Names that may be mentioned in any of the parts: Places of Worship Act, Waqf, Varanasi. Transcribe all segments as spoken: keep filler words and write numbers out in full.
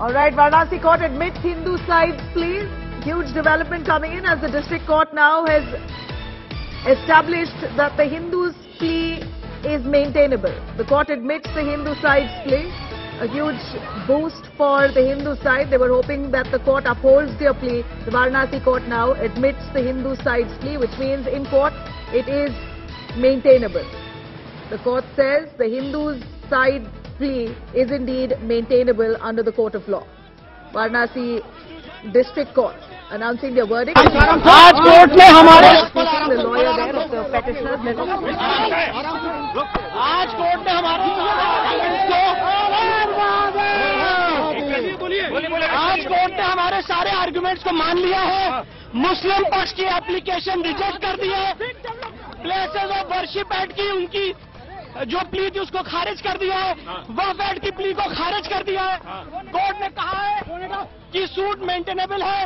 All right, Varanasi court admits Hindu sides, please. Huge development coming in as the district court now has established that the Hindus' plea is maintainable. The court admits the Hindu side's plea. A huge boost for the Hindu side. They were hoping that the court upholds their plea. The Varanasi court now admits the Hindu side's plea, which means in court it is maintainable. The court says the Hindu side plea is indeed maintainable under the court of law. Varanasi District Court announcing their verdict. आज court में हमारे lawyer there of the petitioner आज court में हमारे आज court ने हमारे सारे आर्ग्यूमेंट्स को मान लिया है. मुस्लिम पक्ष की एप्लीकेशन रिजेक्ट कर दी है. प्लेसेस ऑफ वर्शिप एक्ट की उनकी जो प्ली थी उसको खारिज कर दिया है. वक्फ एक्ट की प्ली को खारिज कर दिया है. कोर्ट ने कहा है कि सूट मेंटेनेबल है.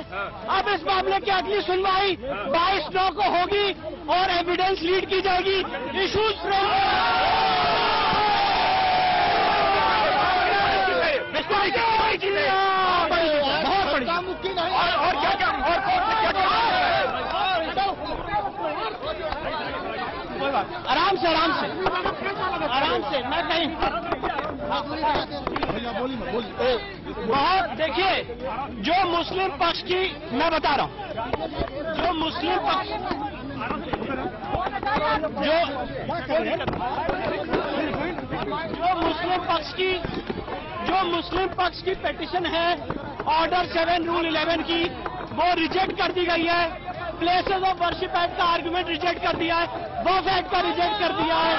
अब इस मामले की अगली सुनवाई बाईस नौ को होगी और एविडेंस लीड की जाएगी. इश्यूज और क्या क्या और कोर्ट ने क्या कहा है. आराम से आराम से आराम से मैं कहीं बहुत देखिए जो मुस्लिम पक्ष की मैं बता रहा हूँ जो मुस्लिम पक्ष जो जो मुस्लिम पक्ष की जो मुस्लिम पक्ष की पेटिशन है ऑर्डर सेवन रूल इलेवन की वो रिजेक्ट कर दी गई है. प्लेसेस ऑफ वर्शिप एक्ट का आर्ग्यूमेंट रिजेक्ट कर दिया है. वक्फ एक्ट का रिजेक्ट कर दिया है.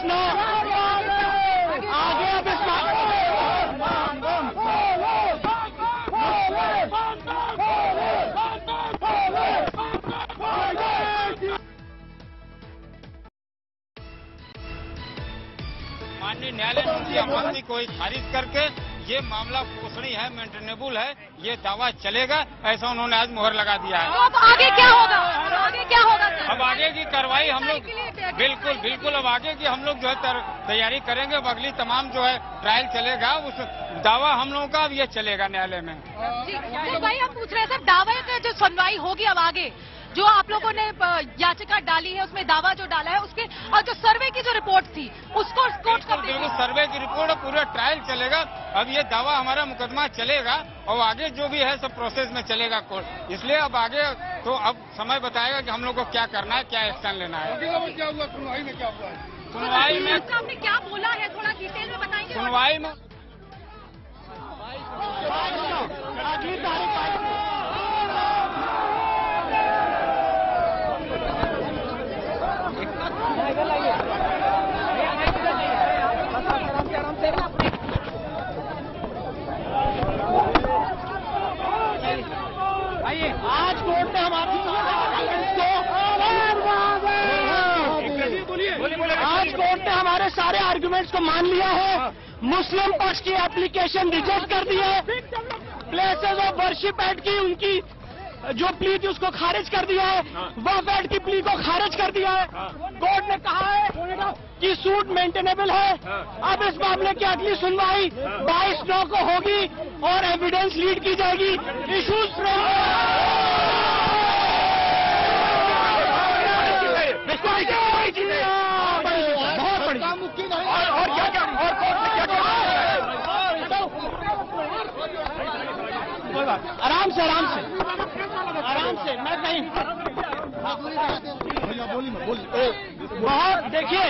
No. आगे अब इस बात माननीय न्यायालय ने उनकी आपत्ति को खारिज करके ये मामला पोषणी है, मेंटेनेबल है, ये दावा चलेगा ऐसा उन्होंने आज मुहर लगा दिया है. तो आगे क्या होगा? आगे क्या होगा? अब आगे की कार्रवाई हम लोग बिल्कुल बिल्कुल अब आगे की हम लोग जो है तैयारी करेंगे. अगली तमाम जो है ट्रायल चलेगा उस दावा हम लोगों का अब ये चलेगा न्यायालय में. तो भाई हम पूछ रहे हैं सर दावे पे जो सुनवाई होगी अब आगे जो आप लोगों ने याचिका डाली है उसमें दावा जो डाला है उसके और जो सर्वे की जो रिपोर्ट थी उसको कोर्ट को बिल्कुल सर्वे की रिपोर्ट और पूरा ट्रायल चलेगा. अब ये दावा हमारा मुकदमा चलेगा और आगे जो भी है सब प्रोसेस में चलेगा कोर्ट. इसलिए अब आगे तो अब समय बताएगा कि हम लोग को क्या करना है क्या एक्शन लेना है. क्या हुआ सुनवाई में क्या हुआ सुनवाई में आपने क्या बोला है थोड़ा डिटेल में बताएंगे. सुनवाई में आज कोर्ट ने हमारे आज कोर्ट ने हमारे सारे आर्ग्यूमेंट्स को मान लिया है. मुस्लिम पक्ष की एप्लीकेशन रिजेक्ट कर दी है. प्लेसेस ऑफ वर्शिप एक्ट की उनकी जो प्ली थी उसको खारिज कर दिया है. वक्फ एक्ट की प्ली को खारिज कर दिया है. कोर्ट ने कहा है कि सूट मेंटेनेबल है. अब इस मामले की अगली सुनवाई बाईस नौ को होगी और एविडेंस लीड की जाएगी. इश्यूज और क्या क्या और कोर्ट ने क्या कहा. आराम से आराम से आराम से मैं कहीं बहुत देखिए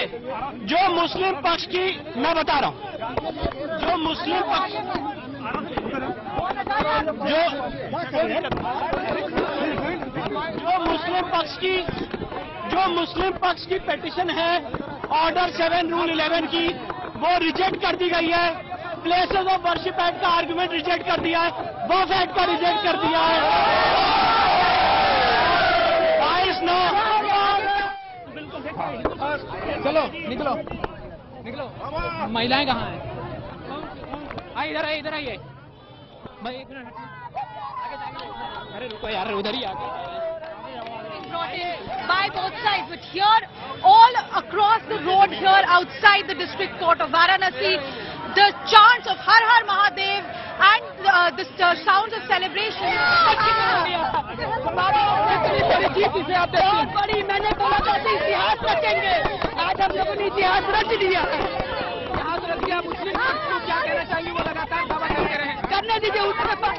जो मुस्लिम पक्ष की मैं बता रहा हूँ जो मुस्लिम पक्ष जो जो मुस्लिम पक्ष की जो मुस्लिम पक्ष की पेटिशन है ऑर्डर सेवन रूल इलेवन की वो रिजेक्ट कर दी गई है. प्लेसेस ऑफ वर्शिप एक्ट का आर्ग्यूमेंट रिजेक्ट कर दिया है. वक्फ एक्ट का रिजेक्ट कर दिया है. No. चलो निकलो निकलो. महिलाएं कहाँ हैं? आई इधर आइए इधर आइए भाई एक मिनट. अरे रुको यार उधर ही by both sides but here all across the road here outside the district court of Varanasi the chants of Har Har Mahadev and uh, the uh, sounds of celebration. बहुत बड़ी, मैंने बोला था इतिहास रचेंगे, आज हम लोगों ने इतिहास रच दिया है। इतिहास रच दिया। मुस्लिम क्या कहना चाहिए वो लगातार बाबा करते रहे, करने दीजिए।